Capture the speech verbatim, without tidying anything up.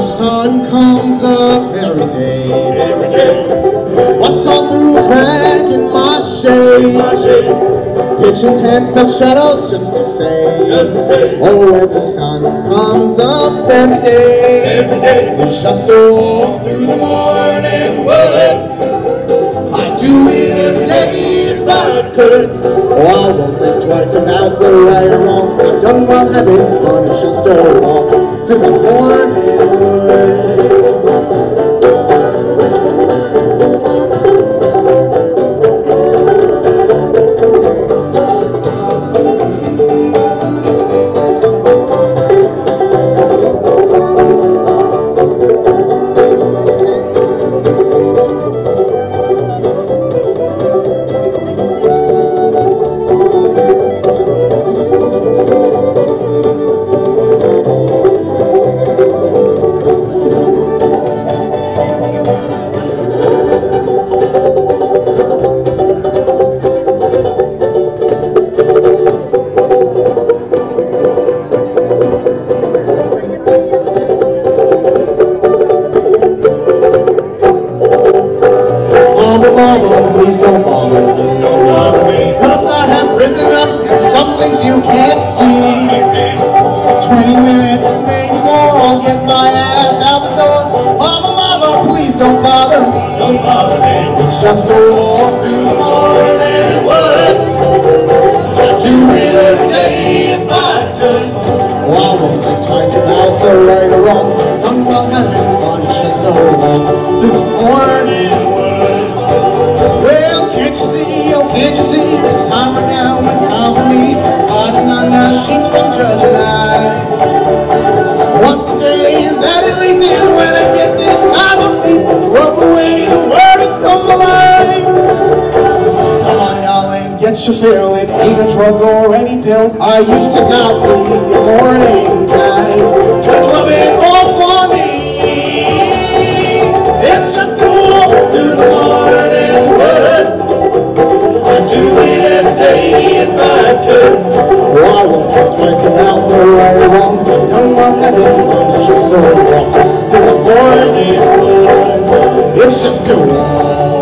Sun comes up every day, every day. I saw through a crack in my shade, my shade. Pitching tents of shadows just to say, just to say. Oh, when the sun comes up every day, every day. It's just a walk through the morning wood. I'd do it every day if I could. Oh, I won't think twice about the right or wrongs I've done while having fun. It's just a walk through the morning. Please don't bother me, don't bother me, 'cause I have risen up and some things you can't see. Twenty minutes, maybe more, I'll get my ass out the door. Mama, mama, please don't bother me, don't bother me. It's just a walk through the morning wood. I'd do it every day if I could. Well, I won't think twice about the right or wrongs I've done while having fun. It's just a walk through the morning wood. Well, can't you see, oh, can't you see, this time right now is time for me. Hiding under sheets from Judge and I. Once a day, and that at least is when I get this time of peace. Rub away the worries from my mind. Come on, y'all, and get your fill. It ain't a drug or any pill. I used to not be a morning guy. Catch my man off on me. It's just cool through the morning. I'd do it every day if I could. Well, I won't think twice about the right or wrongs I've done while having fun. It's just a walk through the morning wood. It's just a walk.